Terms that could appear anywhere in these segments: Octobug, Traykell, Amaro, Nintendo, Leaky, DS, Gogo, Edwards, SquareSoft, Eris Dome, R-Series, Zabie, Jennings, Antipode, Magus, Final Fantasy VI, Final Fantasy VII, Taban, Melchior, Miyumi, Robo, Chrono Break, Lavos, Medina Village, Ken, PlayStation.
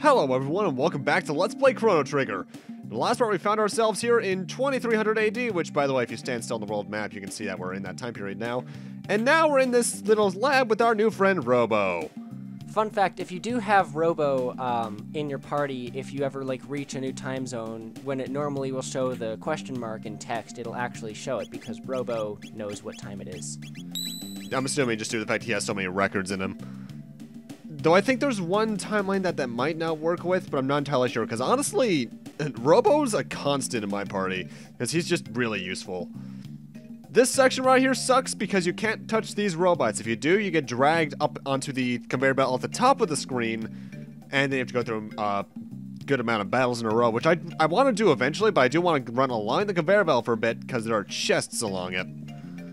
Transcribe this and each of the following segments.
Hello everyone and welcome back to Let's Play Chrono Trigger. In the last part we found ourselves here in 2300 AD, which by the way, if you stand still on the world map, you can see that we're in that time period now. And now we're in this little lab with our new friend Robo. Fun fact, if you do have Robo in your party, if you ever like reach a new time zone, when it normally will show the question mark in text, it'll actually show it because Robo knows what time it is. I'm assuming just due to the fact he has so many records in him. Though I think there's one timeline that might not work with, but I'm not entirely sure, because honestly, Robo's a constant in my party, because he's just really useful. This section right here sucks because you can't touch these robots. If you do, you get dragged up onto the conveyor belt at the top of the screen, and then you have to go through a good amount of battles in a row, which I want to do eventually, but I do want to run along the conveyor belt for a bit, because there are chests along it.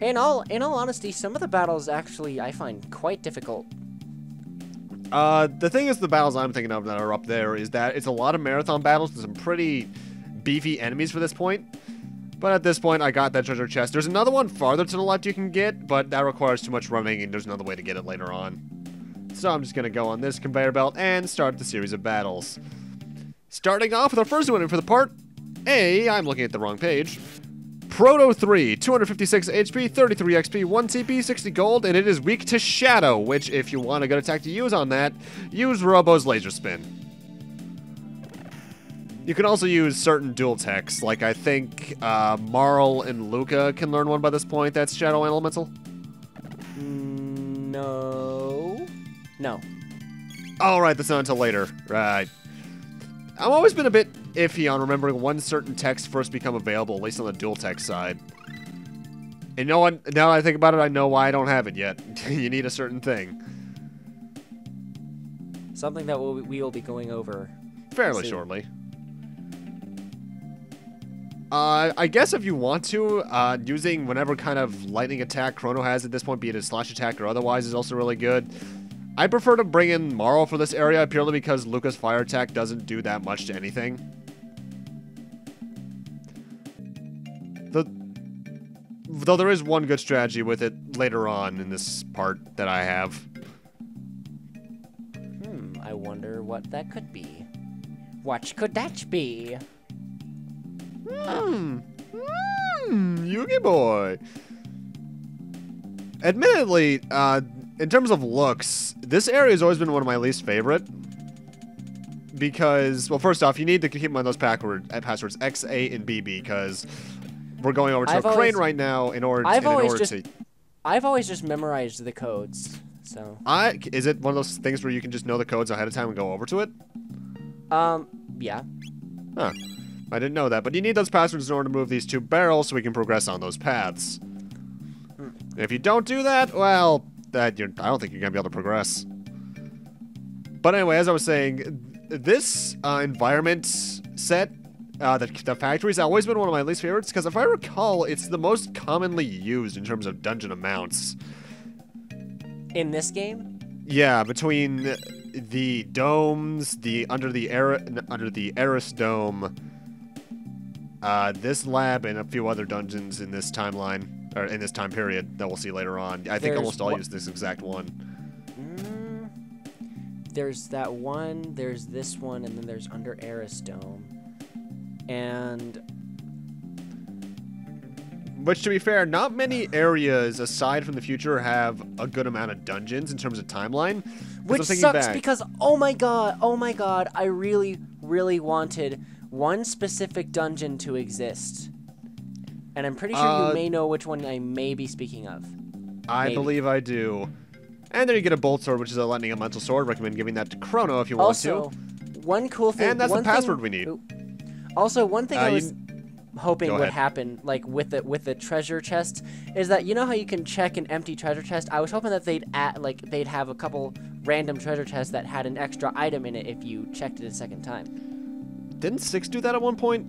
In all honesty, some of the battles actually I find quite difficult. The thing is, the battles I'm thinking of that are up there is that it's a lot of marathon battles with some pretty beefy enemies for this point. But at this point, I got that treasure chest. There's another one farther to the left you can get, but that requires too much running, and there's another way to get it later on. So I'm just going to go on this conveyor belt and start the series of battles. Starting off with our first one for the part A, I'm looking at the wrong page. Proto 3, 256 HP, 33 XP, 1 CP, 60 gold, and it is weak to Shadow, which if you want a good attack to use on that, use Robo's Laser Spin. You can also use certain dual techs, like I think Marle and Lucca can learn one by this point, that's Shadow Elemental? No. No. Alright, that's not until later. Right. I've always been a bit iffy on remembering when certain texts first become available, at least on the dual text side. And you know what? Now that I think about it, I know why I don't have it yet. You need a certain thing. Something that we will be going over fairly soon. Shortly. I guess if you want to, using whatever kind of lightning attack Chrono has at this point, be it a slash attack or otherwise, is also really good. I prefer to bring in Marle for this area purely because Lucca's fire attack doesn't do that much to anything. Though there is one good strategy with it later on in this part that I have. I wonder what that could be. What could that be? Yugi boy. Admittedly, in terms of looks, this area has always been one of my least favorite. Because, well, first off, you need to keep in mind those passwords X, A, and BB, because we're going over to a crane right now I've always just memorized the codes, so... Is it one of those things where you can just know the codes ahead of time and go over to it? Yeah. Huh. I didn't know that, but you need those passwords in order to move these two barrels so we can progress on those paths. If you don't do that, well... I don't think you're going to be able to progress. But anyway, as I was saying, this environment set, the factories, always been one of my least favorites, because if I recall, it's the most commonly used in terms of dungeon amounts. In this game? Yeah, between the domes, under the Eris Dome, this lab, and a few other dungeons in this timeline. Or in this time period that we'll see later on. I think almost all use this exact one. There's that one, there's this one, and then there's under Eris Dome. And... Which, to be fair, not many areas aside from the future have a good amount of dungeons in terms of timeline. Which sucks because, oh my god, I really, really wanted one specific dungeon to exist. And I'm pretty sure you may know which one I may be speaking of. I believe I do. And then you get a bolt sword, which is a lightning elemental sword. Recommend giving that to Chrono if you want to. One cool thing. And that's the password we need. Also, one thing I was hoping would happen, like with the treasure chest, is that you know how you can check an empty treasure chest. I was hoping that they'd have a couple random treasure chests that had an extra item in it if you checked it a second time. Didn't Six do that at one point?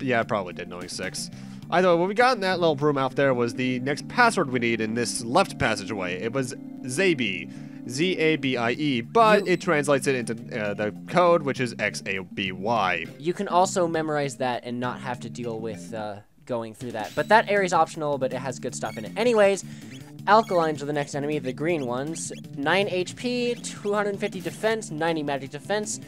Yeah, I probably did, knowing Six. Either way, what we got in that little room out there was the next password we need in this left passageway. It was Zabie, Z-A-B-I-E, but it translates it into the code, which is X-A-B-Y. You can also memorize that and not have to deal with going through that. But that area is optional, but it has good stuff in it. Anyways, Alkalines are the next enemy, the green ones. 9 HP, 250 defense, 90 magic defense.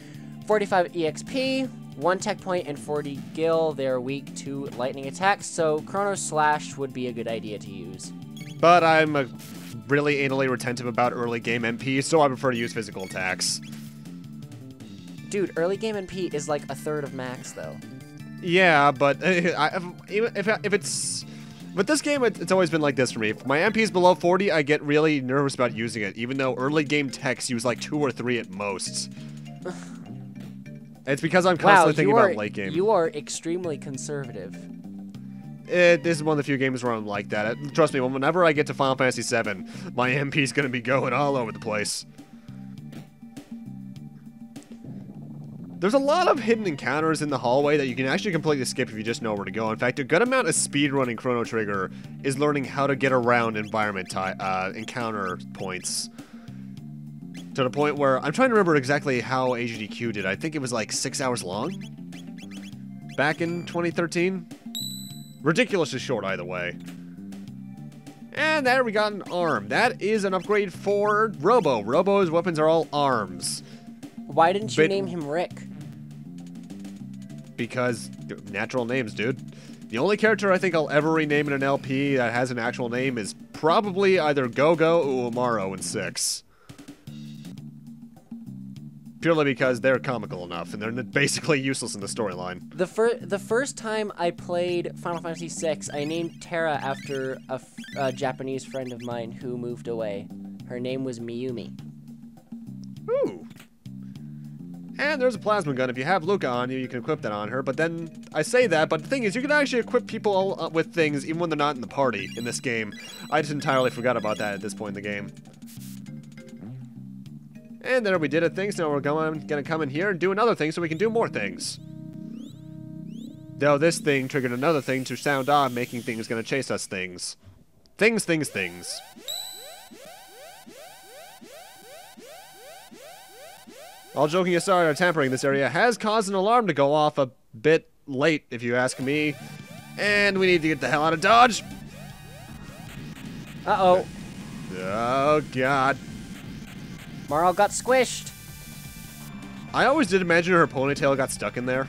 45 EXP, 1 tech point, and 40 gil. They're weak to lightning attacks, so Chrono Slash would be a good idea to use. But I'm really anally retentive about early game MP, so I prefer to use physical attacks. Dude, early game MP is like a third of max, though. Yeah, but But this game, it's always been like this for me. If my MP is below 40, I get really nervous about using it, even though early game techs use like 2 or 3 at most. It's because I'm constantly thinking about late game. You are extremely conservative. This is one of the few games where I'm like that. Trust me, whenever I get to Final Fantasy VII, my MP's going to be going all over the place. There's a lot of hidden encounters in the hallway that you can actually completely skip if you just know where to go. In fact, a good amount of speedrunning Chrono Trigger is learning how to get around encounter points. To the point where I'm trying to remember exactly how AGDQ did. I think it was like 6 hours long back in 2013. Ridiculously short either way. And there we got an arm. That is an upgrade for Robo. Robo's weapons are all arms. Why didn't you name him Rick? Because natural names, dude. The only character I think I'll ever rename in an LP that has an actual name is probably either Gogo or Amaro in 6. Purely because they're comical enough and they're basically useless in the storyline. The first time I played Final Fantasy VI, I named Terra after a Japanese friend of mine who moved away. Her name was Miyumi. Ooh. And there's a plasma gun. If you have Lucca on you, you can equip that on her. But then I say that, but the thing is, you can actually equip people with things even when they're not in the party in this game. I just entirely forgot about that at this point in the game. And there we did a thing, so now we're gonna come in here and do another thing so we can do more things. Though this thing triggered another thing to sound on, making things gonna chase us things. Things. All joking aside, our tampering in this area has caused an alarm to go off a bit late, if you ask me. And we need to get the hell out of Dodge! Uh-oh. Oh, God. Marle got squished. I always did imagine her ponytail got stuck in there.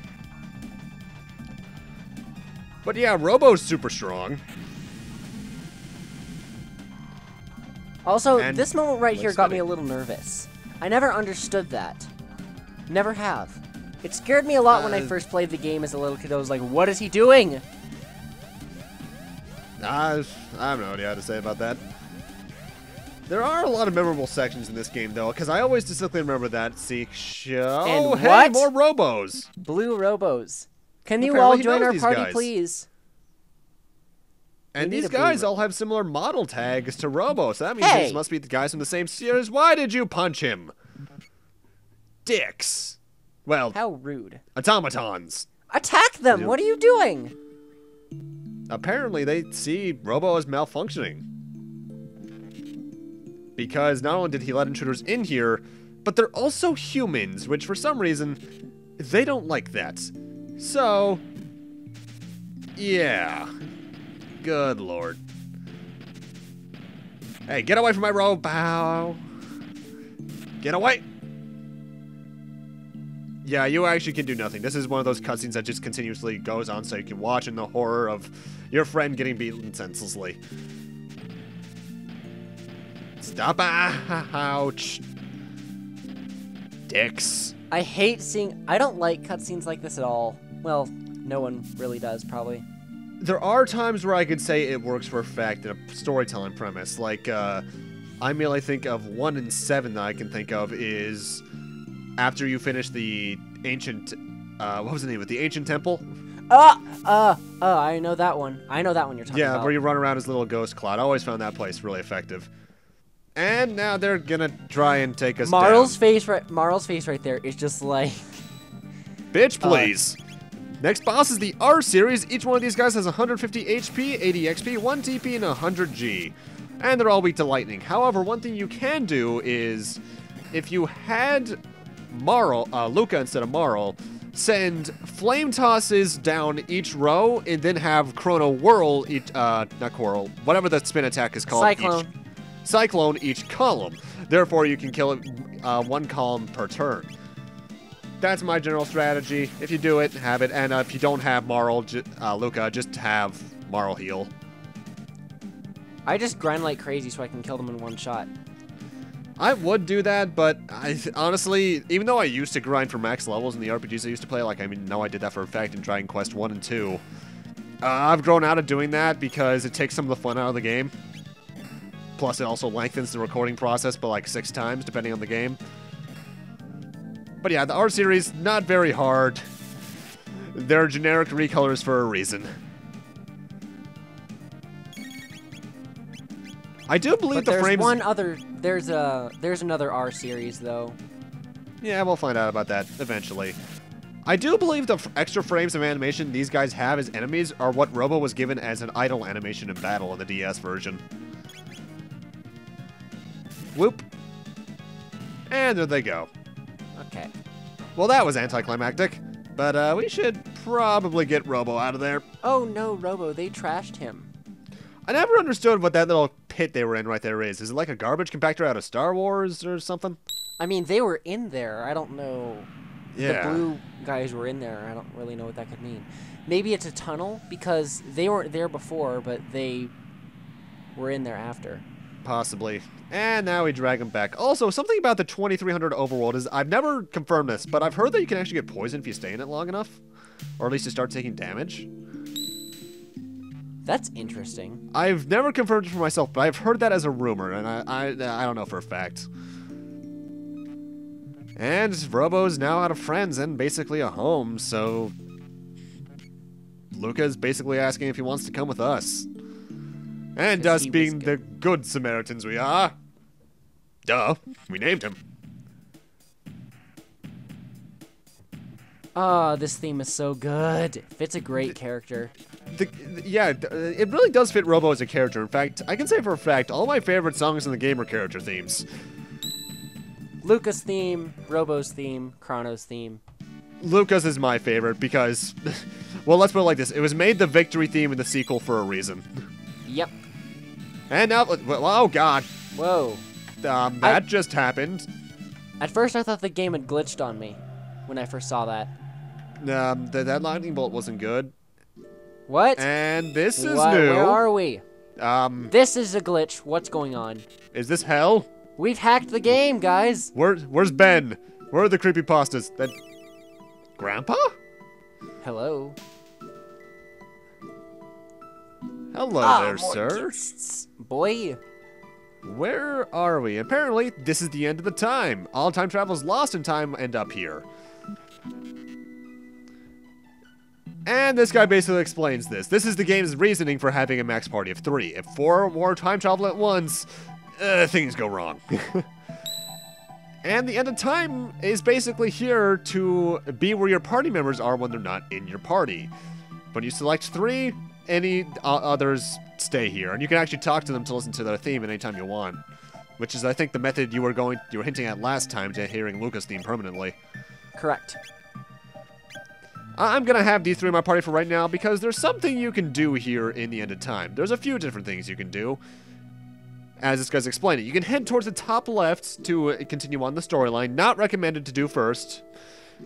But yeah, Robo's super strong. Also, and this moment right here got me a little nervous. I never understood that. Never have. It scared me a lot when I first played the game as a little kid. I was like, what is he doing? I have no idea how to say about that. There are a lot of memorable sections in this game, though, because I always distinctly remember that. See, show. And oh, hey, more Robos! Blue Robos. Can you all join our party, please? And these guys all have similar model tags to Robo, so that means these must be the guys from the same series. Why did you punch him? Dicks. Well, how rude. Automatons. Attack them! What are you doing? Apparently, they see Robo as malfunctioning. Because not only did he let intruders in here, but they're also humans, which for some reason, they don't like that. So, yeah. Good lord. Hey, get away from my Robo. Get away! Yeah, you actually can do nothing. This is one of those cutscenes that just continuously goes on so you can watch in the horror of your friend getting beaten senselessly. Stop! Ouch! Dicks. I hate seeing. I don't like cutscenes like this at all. Well, no one really does, probably. There are times where I could say it works for a fact in a storytelling premise. Like, I merely think of 1 in 7 that I can think of is after you finish the ancient. What was the name of it? The ancient temple. I know that one. I know that one you're talking about. Yeah, where you run around as little ghost cloud. I always found that place really effective. And now they're gonna try and take us down. Marle's face right there is just like... Bitch, please! Next boss is the R-Series. Each one of these guys has 150 HP, 80 XP, 1 TP, and 100 G. And they're all weak to lightning. However, one thing you can do is... If you had Marle, Lucca instead of Marle, send flame tosses down each row, and then have Chrono Whirl... whatever the spin attack is called. Cyclone. Cyclone each column. Therefore, you can kill it 1 column per turn. That's my general strategy. If you do it, have it. And if you don't have Marle, Lucca, just have Marle heal. I just grind like crazy so I can kill them in one shot. I would do that, but I honestly, even though I used to grind for max levels in the RPGs I used to play, like, I mean, no, I did that for a fact in Dragon Quest 1 and 2. I've grown out of doing that because it takes some of the fun out of the game. Plus, it also lengthens the recording process by like 6 times, depending on the game. But yeah, the R-Series, not very hard. They're generic recolors for a reason. I do believe the frames... There's another R-Series, though. Yeah, we'll find out about that eventually. I do believe the extra frames of animation these guys have as enemies are what Robo was given as an idle animation in battle in the DS version. Whoop. And there they go. Okay. Well, that was anticlimactic, but we should probably get Robo out of there. Oh no, Robo, they trashed him. I never understood what that little pit they were in right there is. Is it like a garbage compactor out of Star Wars or something? I mean, they were in there. I don't know. Yeah. The blue guys were in there. I don't really know what that could mean. Maybe it's a tunnel because they weren't there before, but they were in there after. Possibly. And now we drag him back. Also, something about the 2300 overworld is, I've never confirmed this, but I've heard that you can actually get poisoned if you stay in it long enough. Or at least you start taking damage. That's interesting. I've never confirmed it for myself, but I've heard that as a rumor, and I don't know for a fact. And Robo's now out of friends and basically a home, so... Lucca's basically asking if he wants to come with us. And us being the good Samaritans we are. Duh, we named him. Oh, this theme is so good. It fits a great character. Yeah, it really does fit Robo as a character. In fact, I can say for a fact, all my favorite songs in the game are character themes. Lucca's theme, Robo's theme, Chrono's theme. Lucca's is my favorite because, well, let's put it like this. It was made the victory theme in the sequel for a reason. Yep. And now, well, oh god. Whoa. That just happened. At first I thought the game had glitched on me when I first saw that. That lightning bolt wasn't good. What? And this is new. Where are we? This is a glitch. What's going on? Is this hell? We've hacked the game, guys. Where's Ben? Where are the creepypastas? That... Grandpa? Hello. Hello there, sir. Boy. Where are we? Apparently, this is the end of the time. All time travelers lost in time end up here. And this guy basically explains this. This is the game's reasoning for having a max party of 3. If 4 or more time travel at once, things go wrong. And the end of time is basically here to be where your party members are when they're not in your party. When you select 3... any others stay here, and you can actually talk to them to listen to their theme anytime you want, which is, I think, the method you were hinting at last time to hearing Lucca's theme permanently. Correct. I'm gonna have D3 in my party for right now because there's something you can do here in the end of time. There's a few different things you can do, as this guy's explaining. You can head towards the top left to continue on the storyline. Not recommended to do first.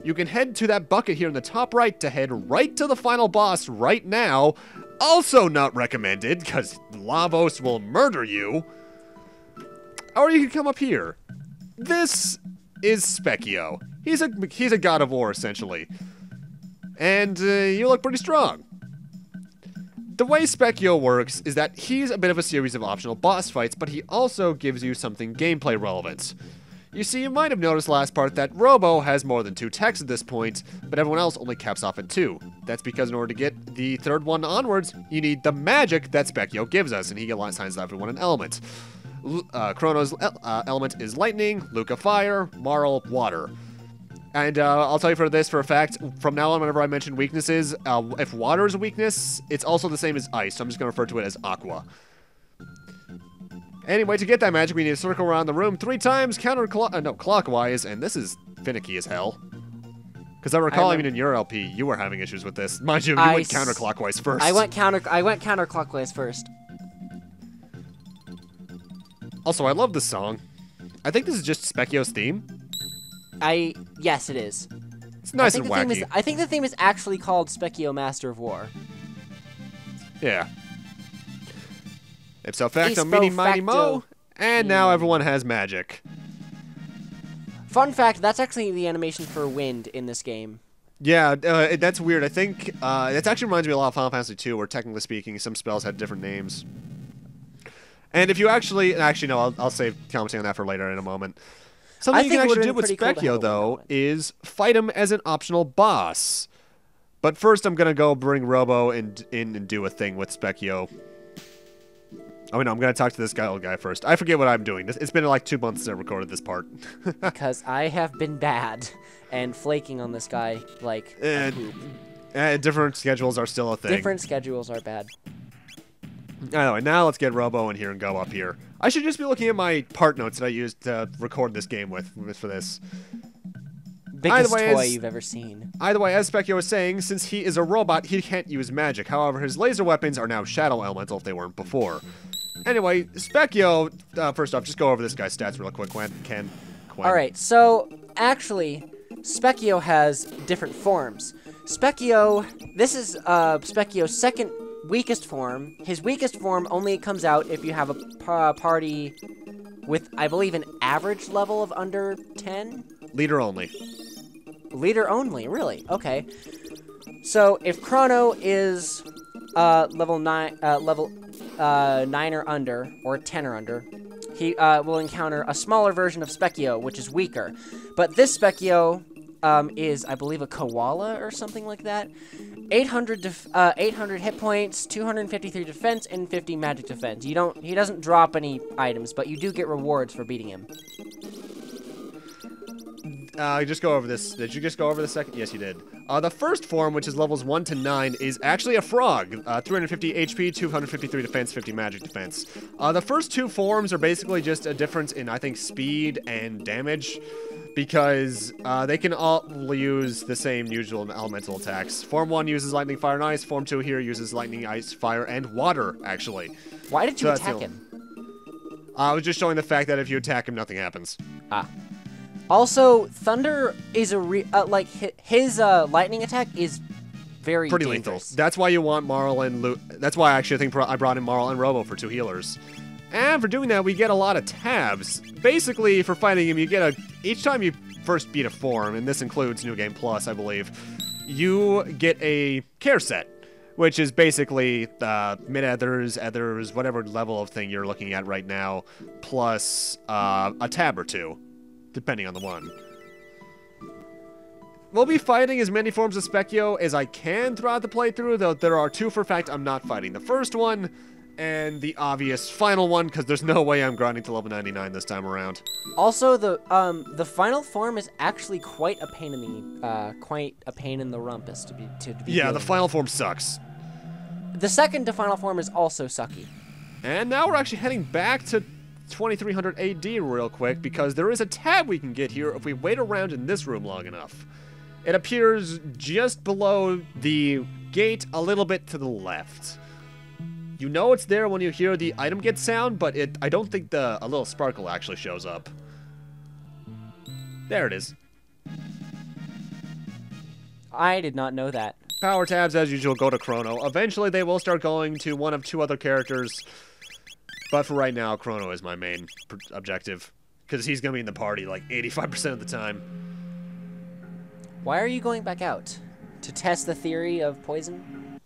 You can head to that bucket here in the top right to head right to the final boss right now. Also not recommended, because Lavos will murder you. Or you can come up here. This is Spekkio. He's a god of war, essentially. And you look pretty strong. The way Spekkio works is that he's a bit of a series of optional boss fights, but he also gives you something gameplay relevant. You see, you might have noticed last part that Robo has more than 2 techs at this point, but everyone else only caps off at 2. That's because in order to get the third one onwards, you need the magic that Spekkio gives us, and he assigns everyone an element. Chrono's element is lightning, Lucca fire, Marle water. And I'll tell you for this for a fact, from now on whenever I mention weaknesses, if water is a weakness, it's also the same as ice, so I'm just going to refer to it as aqua. Anyway, to get that magic, we need to circle around the room 3 times, clockwise, and this is finicky as hell. Because I recall, even in your LP, you were having issues with this. Mind you, you went counterclockwise first. I went counterclockwise first. Also, I love this song. I think this is just Spekkio's theme. Yes, it is. It's nice and wacky. I think the theme is actually called Spekkio Master of War. Yeah. Ipso facto, meaning mighty mo, and now everyone has magic. Fun fact, that's actually the animation for wind in this game. Yeah, that's weird. I think that actually reminds me a lot of Final Fantasy II, where technically speaking, some spells had different names. And if you actually no, I'll save commenting on that for later in a moment. Something you can actually do with Spekkio, though, is fight him as an optional boss. But first, I'm gonna go bring Robo and do a thing with Spekkio. Oh no, I'm gonna talk to this old guy first. I forget what I'm doing. It's been like 2 months since I recorded this part. Because I have been bad and flaking on this guy like a poop. Different schedules are still a thing. Different schedules are bad. Anyway, now let's get Robo in here and go up here. I should just be looking at my part notes that I used to record this game with for this. Biggest toy you've ever seen. Either way, as Spekkio was saying, since he is a robot, he can't use magic. However, his laser weapons are now Shadow Elemental if they weren't before. Anyway, Spekkio, first off, just go over this guy's stats real quick, Ken. Alright, so, actually, Spekkio has different forms. Spekkio, this is Spekkio's second weakest form. His weakest form only comes out if you have a party with, I believe, an average level of under 10? Leader only. Leader only, really? Okay. So, if Chrono is level 9 or under, or 10 or under, he will encounter a smaller version of Spekkio, which is weaker. But this Spekkio is, I believe, a koala or something like that. 800 hit points, 253 defense, and 50 magic defense. He doesn't drop any items, but you do get rewards for beating him. Just go over this. Did you just go over the second? Yes, you did. The first form, which is levels 1 to 9, is actually a frog. 350 HP, 253 defense, 50 magic defense. The first two forms are basically just a difference in, I think, speed and damage, because they can all use the same usual elemental attacks. Form 1 uses lightning, fire, and ice. Form 2 here uses lightning, ice, fire, and water, actually. Why did you attack him? I was just showing the fact that if you attack him, nothing happens. Ah. Also, thunder is a his lightning attack is very dangerous. Pretty lethal. That's why you want Marle and that's why I actually think I brought in Marle and Robo for two healers. And for doing that, we get a lot of tabs. Basically, for fighting him, you get each time you first beat a form, and this includes New Game Plus, I believe, you get a care set, which is basically mid-ethers, whatever level of thing you're looking at right now, plus a tab or two. Depending on the one. We'll be fighting as many forms of Spekkio as I can throughout the playthrough, though there are two for a fact I'm not fighting. The first one, and the obvious final one, because there's no way I'm grinding to level 99 this time around. Also, the final form is actually quite a pain in the rumpus to be. Yeah, the final form sucks. The second to final form is also sucky. And now we're actually heading back to 2300 AD real quick, because there is a tab we can get here if we wait around in this room long enough. It appears just below the gate a little bit to the left. You know it's there when you hear the item get sound, but I don't think a little sparkle actually shows up. There it is. I did not know that. Power tabs, as usual, go to Chrono. Eventually they will start going to one of two other characters. But for right now, Chrono is my main objective, because he's going to be in the party like 85% of the time. Why are you going back out? To test the theory of poison?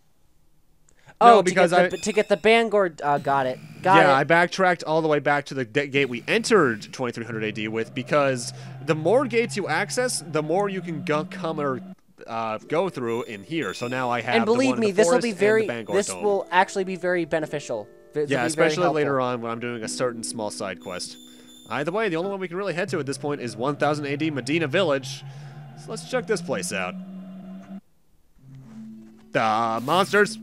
Oh, no, because to get the Bangor, got it. Yeah, I backtracked all the way back to the gate we entered 2300 AD with, because the more gates you access, the more you can go through in here. So now I have and believe me, this will be very. This Dome. Will actually be very beneficial. Yeah, especially later on when I'm doing a certain small side quest. Either way, the only one we can really head to at this point is 1000 AD Medina Village. So let's check this place out. Monsters!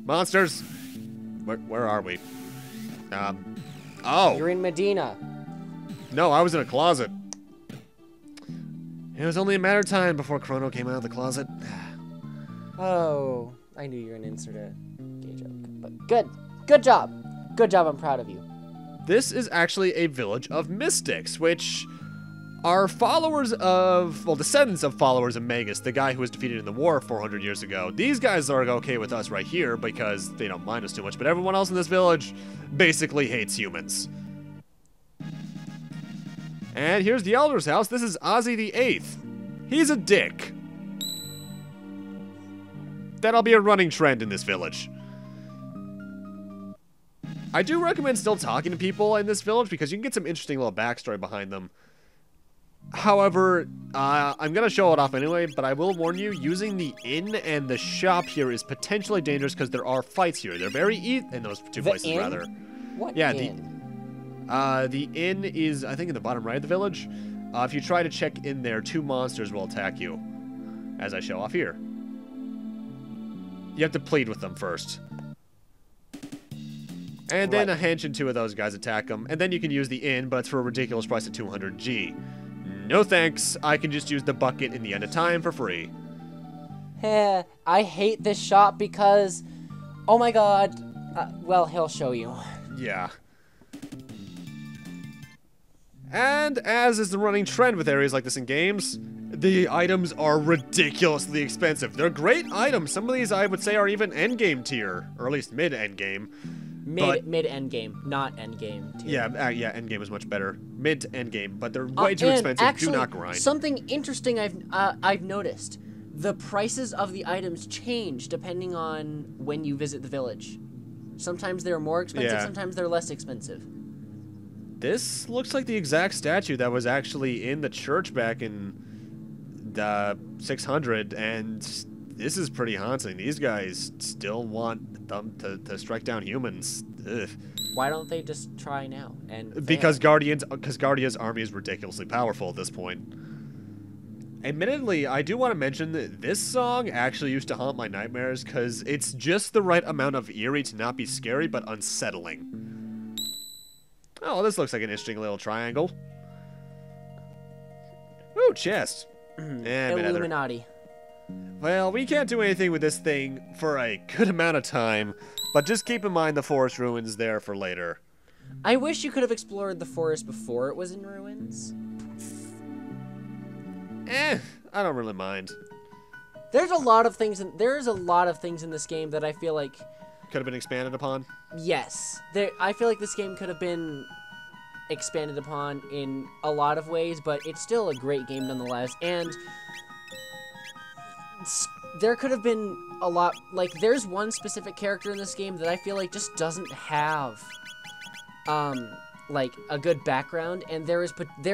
Where are we? Oh! You're in Medina. No, I was in a closet. It was only a matter of time before Chrono came out of the closet. Oh, I knew you were going to insert a gay joke. But good job. Good job, I'm proud of you. This is actually a village of mystics, which are followers of, well, descendants of followers of Magus, the guy who was defeated in the war 400 years ago. These guys are okay with us right here because they don't mind us too much, but everyone else in this village basically hates humans. And here's the Elder's house. This is Ozzy the Eighth. He's a dick. That'll be a running trend in this village. I do recommend still talking to people in this village because you can get some interesting little backstory behind them. However, I'm going to show it off anyway, but I will warn you, using the inn and the shop here is potentially dangerous because there are fights here. They're very in those two places, inn? Rather. What yeah, inn? The inn is, I think, in the bottom right of the village. If you try to check in there, two monsters will attack you, as I show off here. You have to plead with them first. And then a hench and two of those guys attack them. And then you can use the inn, but it's for a ridiculous price of 200G. No thanks. I can just use the bucket in the End of Time for free. Heh, I hate this shop because... Oh my god. Well, he'll show you. Yeah. And as is the running trend with areas like this in games, the items are ridiculously expensive. They're great items. Some of these I would say are even endgame tier, or at least mid-end game. Mid-end game, not end game tier. Yeah, yeah, end game is much better. Mid to end game, but they're way too expensive. Actually, do not grind. Something interesting I've noticed: the prices of the items change depending on when you visit the village. Sometimes they're more expensive. Yeah. Sometimes they're less expensive. This looks like the exact statue that was actually in the church back in the 600, and this is pretty haunting. These guys still want them to strike down humans. Ugh. Why don't they just try now? And because Guardia's army is ridiculously powerful at this point. Admittedly, I do want to mention that this song actually used to haunt my nightmares because it's just the right amount of eerie to not be scary but unsettling. Oh, this looks like an interesting little triangle. Ooh, chest. Illuminati. Well, we can't do anything with this thing for a good amount of time, but just keep in mind the forest ruins there for later. I wish you could have explored the forest before it was in ruins. I don't really mind. There's a lot of things. There's a lot of things in this game that I feel like could have been expanded upon? Yes. I feel like this game could have been expanded upon in a lot of ways, but it's still a great game nonetheless, and there could have been a lot... Like, there's one specific character in this game that I feel like just doesn't have, like, a good background, and there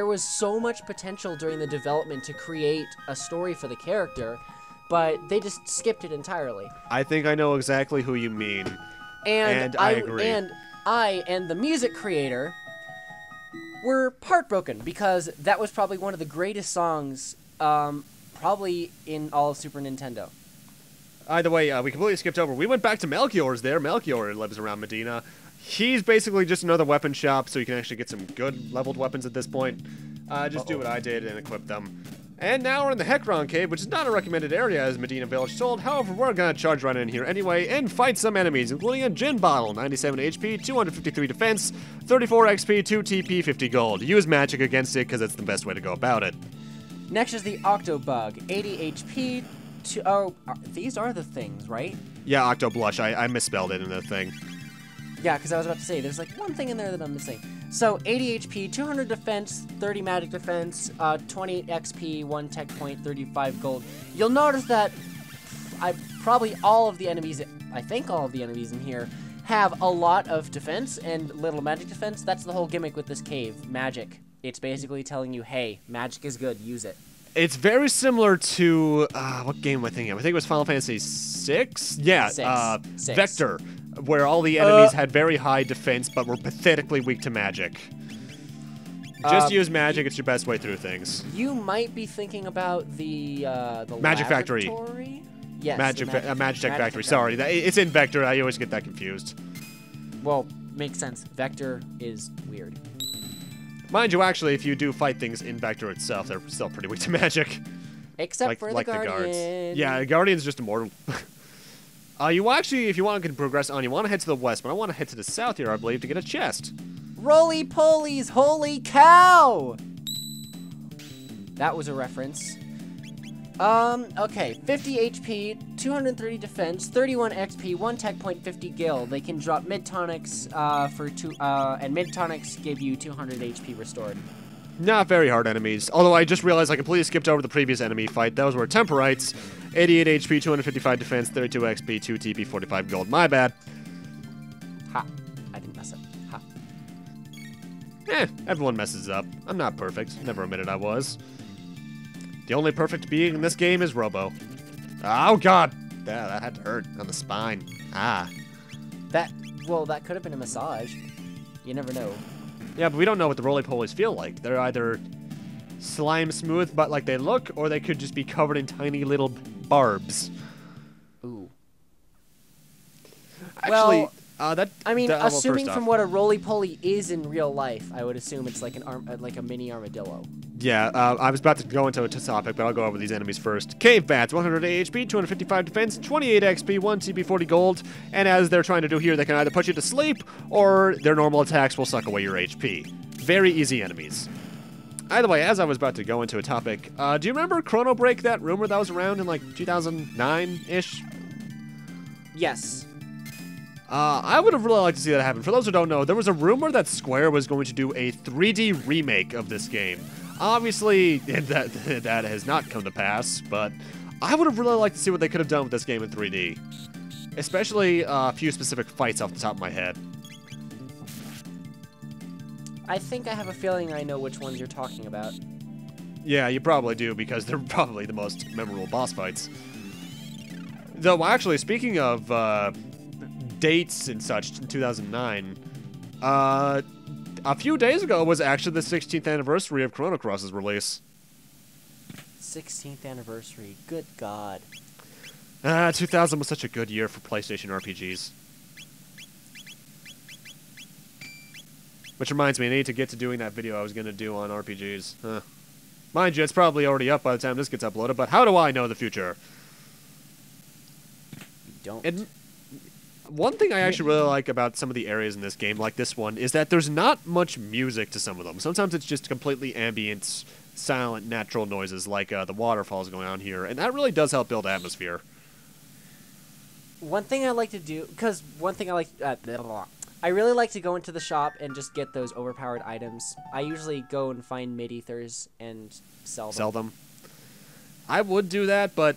was so much potential during the development to create a story for the character, but they just skipped it entirely. I think I know exactly who you mean. And I agree. And I and the music creator were heartbroken because that was probably one of the greatest songs probably in all of Super Nintendo. Either way, we completely skipped over. We went back to Melchior's there. Melchior lives around Medina. He's basically just another weapon shop, so you can actually get some good leveled weapons at this point. Just do what I did and equip them. And now we're in the Heckran Cave, which is not a recommended area as Medina Village sold. However, we're gonna charge right in here anyway and fight some enemies, including a gin bottle, 97 HP, 253 defense, 34 XP, 2 TP, 50 gold. Use magic against it because it's the best way to go about it. Next is the Octobug, 80 HP. Oh, these are the things, right? Yeah, Octoblush. I misspelled it in the thing. Yeah, because I was about to say there's like one thing in there that I'm missing. So 80 HP, 200 defense, 30 magic defense, 28 XP, 1 tech point, 35 gold. You'll notice that I think all of the enemies in here have a lot of defense and little magic defense. That's the whole gimmick with this cave, magic. It's basically telling you, hey, magic is good, use it. It's very similar to, what game am I thinking of? I think it was Final Fantasy VI? Yeah, Six. Vector, where all the enemies had very high defense but were pathetically weak to magic. Just use magic, it's your best way through things. You might be thinking about the Magitech Factory. Yes, Magitech Factory, sorry. It's in Vector, I always get that confused. Well, makes sense. Vector is weird. Mind you, actually, if you do fight things in Vector itself, they're still pretty weak to magic. Except for the guardians. Yeah, the guardian's just immortal. You actually, if you want to progress on, you want to head to the west, but I want to head to the south here, I believe, to get a chest. Roly-polies, holy cow! That was a reference. Okay, 50 HP, 230 defense, 31 XP, 1 tech point, 50 gil. They can drop mid-tonics, for two, and mid-tonics give you 200 HP restored. Not very hard enemies. Although I just realized I completely skipped over the previous enemy fight. Those were Temporites, 88 HP, 255 defense, 32 XP, 2 TP, 45 gold. My bad. Ha. I didn't mess up. Ha. Eh, everyone messes up. I'm not perfect. Never admitted I was. The only perfect being in this game is Robo. Oh, God. That had to hurt on the spine. Ah. Well, that could have been a massage. You never know. Yeah, but we don't know what the roly-polies feel like. They're either slime smooth, but like they look, or they could just be covered in tiny little barbs. Ooh. Actually, well, assuming from what a roly-poly is in real life, I would assume it's like an like a mini armadillo. Yeah, I was about to go into a topic, but I'll go over these enemies first. Cave Bats, 100 HP, 255 defense, 28 XP, 1 CP, 40 gold. And as they're trying to do here, they can either put you to sleep, or their normal attacks will suck away your HP. Very easy enemies. Either way, as I was about to go into a topic, do you remember Chrono Break, that rumor that was around in like 2009-ish? Yes. I would have really liked to see that happen. For those who don't know, there was a rumor that Square was going to do a 3D remake of this game. Obviously, that has not come to pass, but I would have really liked to see what they could have done with this game in 3D. Especially a few specific fights off the top of my head. I think I have a feeling I know which ones you're talking about. Yeah, you probably do, because they're probably the most memorable boss fights. Though, actually, speaking of dates and such, in 2009, a few days ago was actually the 16th anniversary of Chrono Cross's release. 16th anniversary. Good God. 2000 was such a good year for PlayStation RPGs. Which reminds me, I need to get to doing that video I was going to do on RPGs. Huh. Mind you, it's probably already up by the time this gets uploaded, but how do I know the future? You don't. One thing I actually really like about some of the areas in this game, like this one, is that there's not much music to some of them. Sometimes it's just completely ambient, silent, natural noises, like the waterfalls going on here, and that really does help build atmosphere. One thing I like to do, because one thing I like, I really like to go into the shop and just get those overpowered items. I usually go and find mid-ethers and sell them. I would do that, but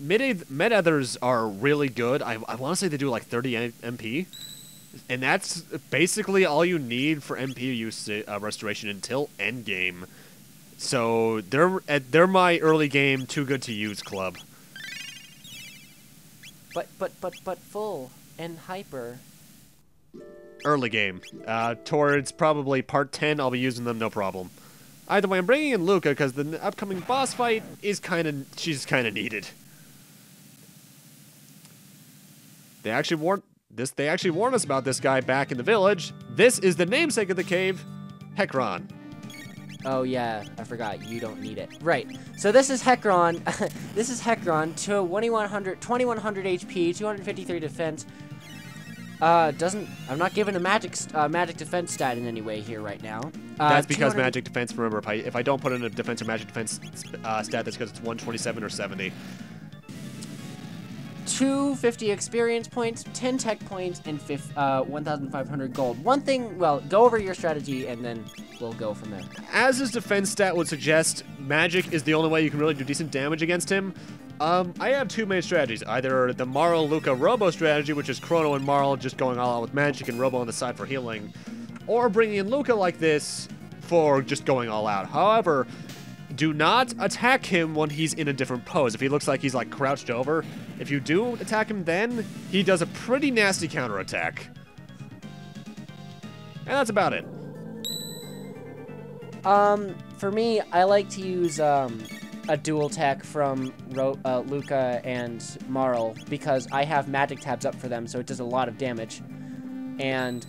mid-ethers are really good. I want to say they do like 30 MP, and that's basically all you need for MP use restoration until endgame. So they're my early game too good to use club. But full and hyper. Early game, towards probably part 10, I'll be using them no problem. Either way, I'm bringing in Lucca because the upcoming boss fight is she's kind of needed. They actually warned us about this guy back in the village. This is the namesake of the cave, Heckran. Oh yeah, I forgot. You don't need it. Right. So this is Heckran. This is Heckran. 2100 HP, 253 defense. I'm not given a magic defense stat in any way here right now. That's because magic defense, remember, if I don't put in a defense or magic defense stat, that's because it's 127 or 70. 250 experience points, 10 tech points, and 1,500 gold. One thing, well, go over your strategy, and then we'll go from there. As his defense stat would suggest, magic is the only way you can really do decent damage against him. I have two main strategies, either the Marle, Lucca, Robo strategy, which is Chrono and Marle just going all out with magic and Robo on the side for healing, or bringing in Lucca like this for just going all out. However, do not attack him when he's in a different pose. If he looks like he's like crouched over, if you do attack him then, he does a pretty nasty counterattack. And that's about it. For me, I like to use, a dual tech from Lucca and Marle because I have magic tabs up for them, so it does a lot of damage. And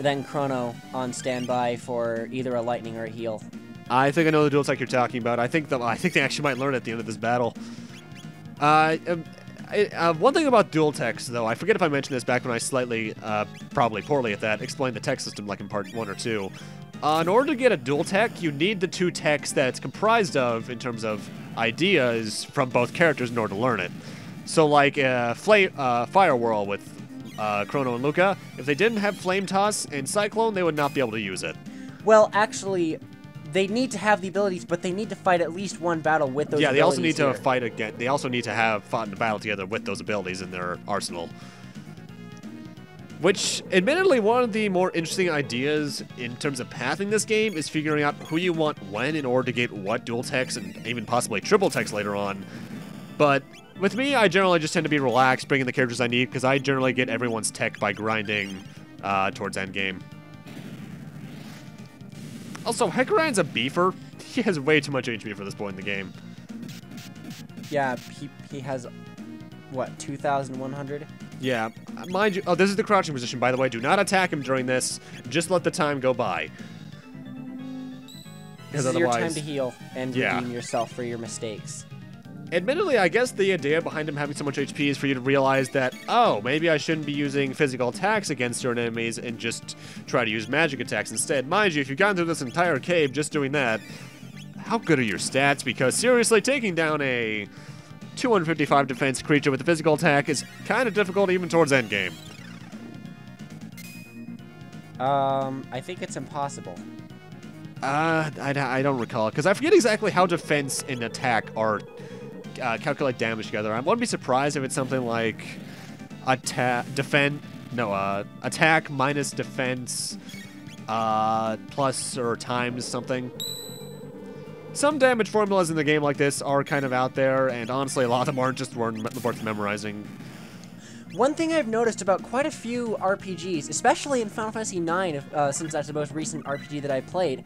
then Chrono on standby for either a lightning or a heal. I think I know the dual tech you're talking about. I think they actually might learn at the end of this battle. One thing about dual techs, though, I forget if I mentioned this back when I slightly, probably poorly at that, explained the tech system like in part 1 or 2. In order to get a dual tech, you need the two techs that it's comprised of in terms of ideas from both characters in order to learn it. So like Fire Whirl with Chrono and Lucca, if they didn't have Flame Toss and Cyclone, they would not be able to use it. Well, actually, they need to have the abilities, but they need to fight at least one battle with those abilities. Yeah, they also need to fight again. They also need to have fought in a battle together with those abilities in their arsenal. Which, admittedly, one of the more interesting ideas in terms of pathing this game is figuring out who you want when in order to get what dual techs and even possibly triple techs later on. But with me, I generally just tend to be relaxed, bringing the characters I need, because I generally get everyone's tech by grinding towards endgame. Also, Heckran's a beefer. He has way too much HP for this point in the game. Yeah, he has, what, 2,100? Yeah, mind you, oh, this is the crouching position, by the way. Do not attack him during this. Just let the time go by. This is your time to heal and redeem yourself for your mistakes. Admittedly, I guess the idea behind him having so much HP is for you to realize that, oh, maybe I shouldn't be using physical attacks against certain enemies and just try to use magic attacks instead. Mind you, if you've gone through this entire cave just doing that, how good are your stats? Because seriously, taking down a 255 defense creature with a physical attack is kind of difficult even towards endgame. I think it's impossible. I don't recall, because I forget exactly how defense and attack are calculate damage together. I wouldn't be surprised if it's something like attack minus defense plus or times something. Some damage formulas in the game like this are kind of out there, and honestly, a lot of them aren't just worth memorizing. One thing I've noticed about quite a few RPGs, especially in Final Fantasy IX, since that's the most recent RPG that I played,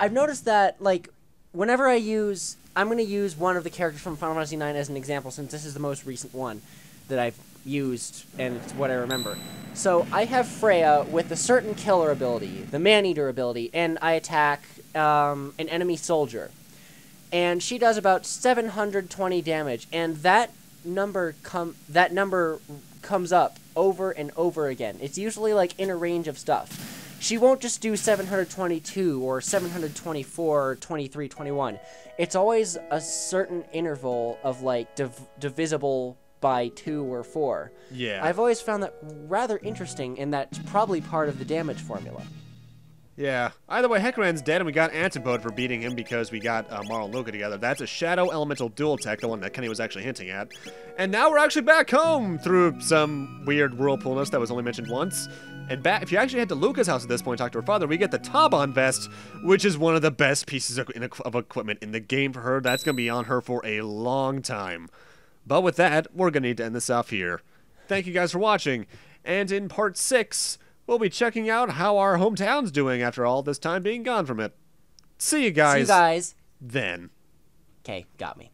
I've noticed that, like, whenever I use... I'm going to use one of the characters from Final Fantasy IX as an example, since this is the most recent one that I've used, and it's what I remember. So I have Freya with a certain killer ability, the Man-Eater ability, and I attack an enemy soldier. And she does about 720 damage, and that number comes up over and over again. It's usually like in a range of stuff. She won't just do 722 or 724 or 23, 21. It's always a certain interval of, like, divisible by 2 or 4. Yeah. I've always found that rather interesting, and that's probably part of the damage formula. Yeah. Either way, Heckran's dead, and we got Antipode for beating him because we got Marle and Lucca together. That's a Shadow Elemental dual tech, the one that Kenny was actually hinting at. And now we're actually back home through some weird whirlpoolness that was only mentioned once. And if you actually head to Lucca's house at this point, talk to her father, we get the Taban vest, which is one of the best pieces of equipment in the game for her. That's going to be on her for a long time. But with that, we're going to need to end this off here. Thank you guys for watching. And in part 6, we'll be checking out how our hometown's doing after all this time being gone from it. See you guys. See you guys. Then. Okay, got me.